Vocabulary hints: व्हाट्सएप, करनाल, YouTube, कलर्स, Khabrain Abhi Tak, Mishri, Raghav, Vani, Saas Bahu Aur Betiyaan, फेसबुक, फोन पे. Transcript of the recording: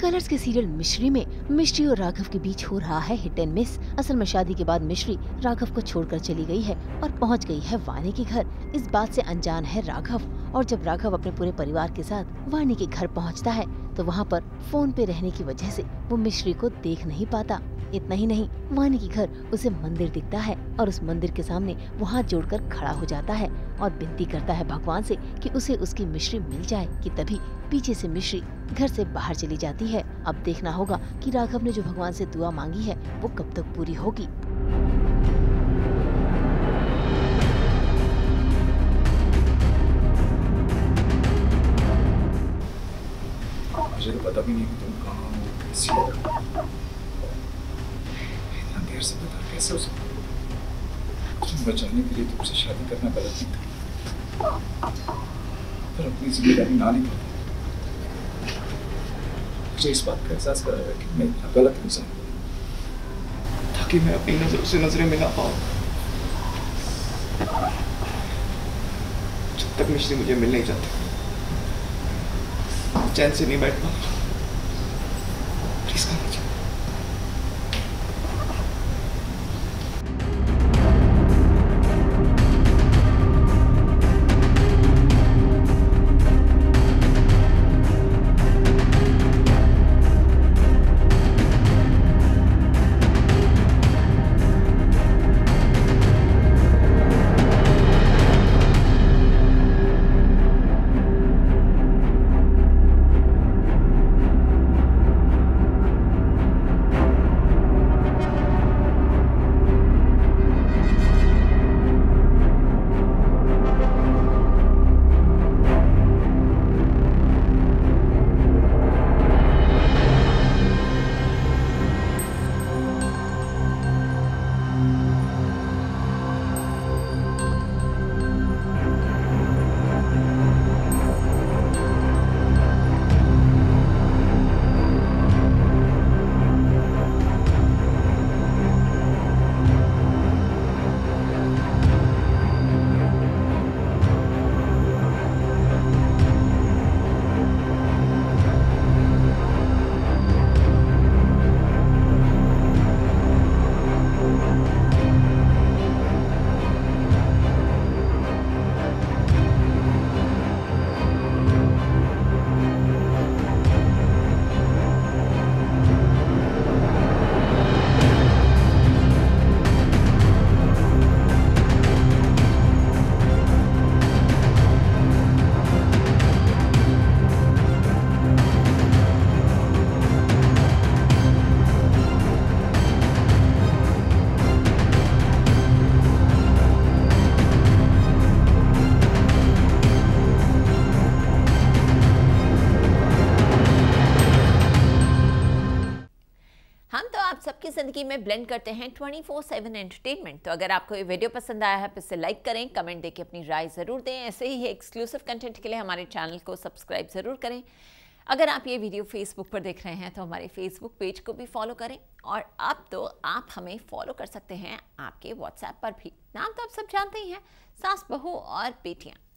कलर्स के सीरियल मिश्री में मिश्री और राघव के बीच हो रहा है हिट एंड मिस। असल में शादी के बाद मिश्री राघव को छोड़कर चली गई है और पहुंच गई है वानी के घर। इस बात से अनजान है राघव, और जब राघव अपने पूरे परिवार के साथ वानी के घर पहुंचता है तो वहां पर फोन पे रहने की वजह से वो मिश्री को देख नहीं पाता। इतना ही नहीं, वानी के घर उसे मंदिर दिखता है और उस मंदिर के सामने वो हाथ जोड़कर खड़ा हो जाता है और विनती करता है भगवान से कि उसे उसकी मिश्री मिल जाए कि तभी पीछे से मिश्री घर से बाहर चली जाती है। अब देखना होगा कि राघव ने जो भगवान से दुआ मांगी है वो कब तक पूरी होगी। मुझे तो पता भी नहीं कि तुम कहाँ हो, कैसी हो। इतना देर से पता कैसे हो सकता है? तुम बचाने के लिए तुमसे शादी करना गलत नहीं था, पर अपनी जिम्मेदारी ना निभाना मुझे इस बात का एहसास करा है कि मैं इतना गलत इंसान हूँ, ताकि मैं अपनी नजर से नजरें मिला पाऊँ। जब तक मिश्री मुझे मिल नहीं जाती चैन से नहीं बैठना। प्लीज कर दीजिए। सबकी जिंदगी में ब्लेंड करते हैं 24/7 एंटरटेनमेंट। तो अगर आपको ये वीडियो पसंद आया है तो इसे लाइक करें, कमेंट देके अपनी राय ज़रूर दें। ऐसे ही एक्सक्लूसिव कंटेंट के लिए हमारे चैनल को सब्सक्राइब ज़रूर करें। अगर आप ये वीडियो फेसबुक पर देख रहे हैं तो हमारे फेसबुक पेज को भी फॉलो करें, और अब तो आप हमें फॉलो कर सकते हैं आपके व्हाट्सएप पर भी। नाम तो आप सब जानते ही हैं, सास बहू और बेटियाँ।